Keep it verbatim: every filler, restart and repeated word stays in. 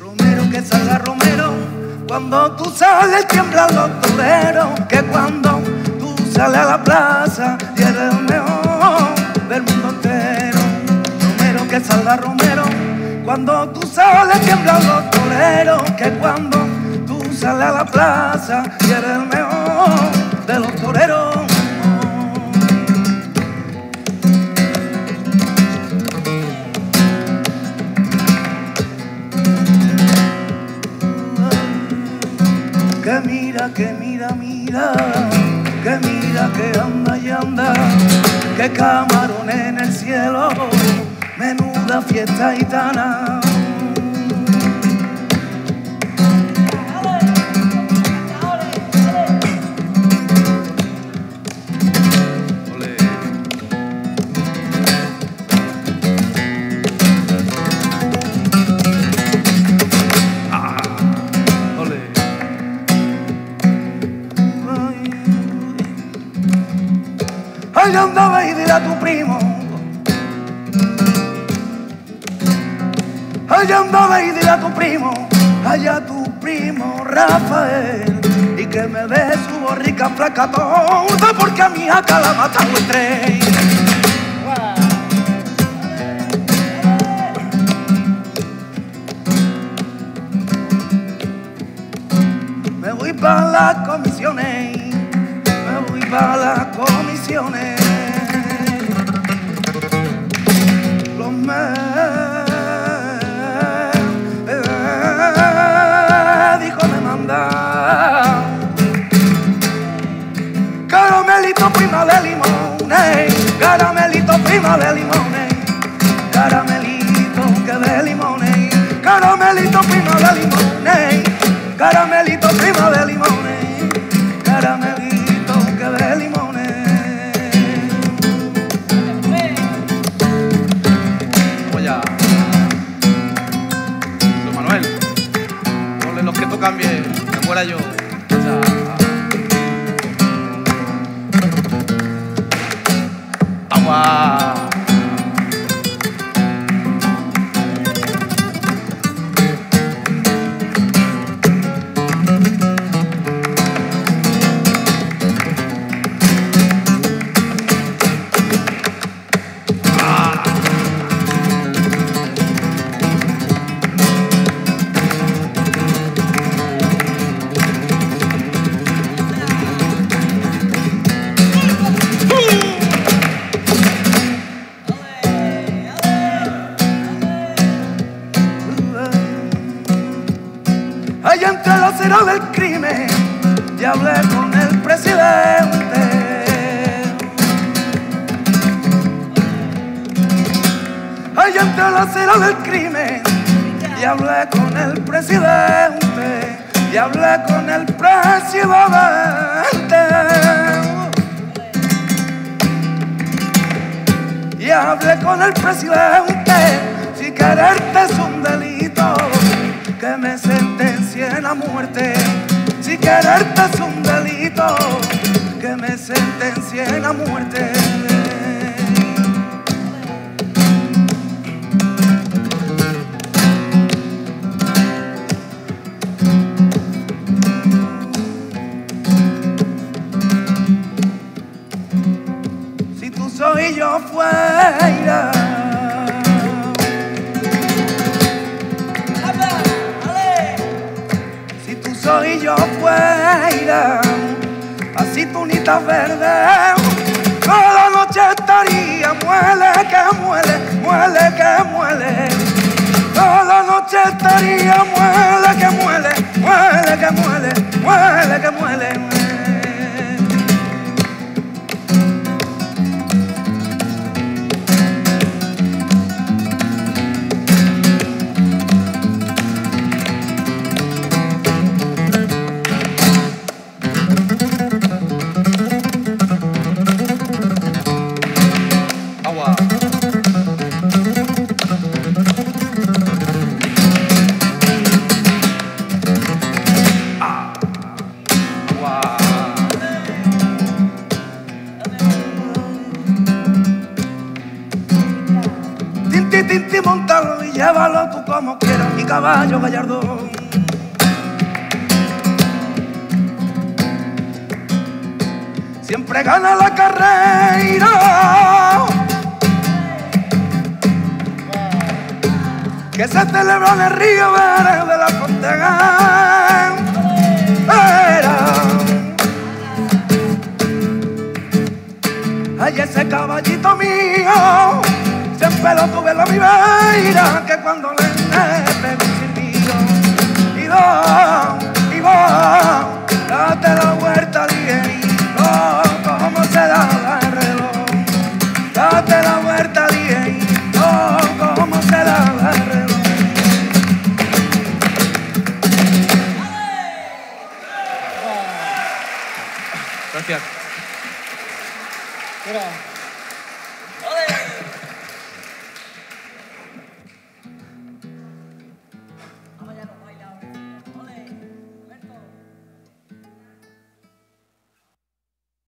Romero, que salga Romero, cuando tú sales tiemblan los toreros, que cuando tú sales a la plaza y eres el mejor del mundo entero. Romero, que salga Romero, cuando tú sales tiemblan los toreros, que cuando tú sales a la plaza y eres el mejor de los toreros. Que mira, que mira, mira, que mira, que anda y anda, que camarón en el cielo, menuda fiesta gitana. Ay, anda, ve y dile a tu primo. Ay, anda, ve y dile a tu primo, allá tu primo Rafael, y que me dé su borrica flaca tonta, porque a mi jaca la matan el tren. Me voy para las comisiones, me voy para las comisiones. Los médicos me mandan caramelito prima de limones, caramelito prima de limones, caramelito que de limones, caramelito prima de limones, caramelito prima de limones, caramelito que de limones. Oye, soy Manuel, ponle los que tú cambies, que fuera yo. Agua. Allá entre los ceros del crimen, ya hablé con el presidente. Allá entre los ceros del crimen, ya hablé con el presidente, ya hablé con el presidente. Ya hablé con el presidente, si quererte es un delito, que me sentencien a muerte, si quererte es un delito, que me sentencien a muerte. Si tú soy yo fuera, soy yo fuera, así tunita verde, toda la noche estaría, muele que muele, muele que muele, toda la noche estaría, muele que muele, muele que muele, muele que muele. Thank you. y montalo y llévalo tú como quieras, mi caballo gallardón. Siempre gana la carrera que se celebra en el río Vélez de la Contega. Ay, ese caballito mío siempre lo tuve en la mi beira, que cuando le me pegó un silbido y va, y va, date la vuelta ligerito como se da el reloj, date la vuelta ligerito como se da el reloj. Gracias. Gracias.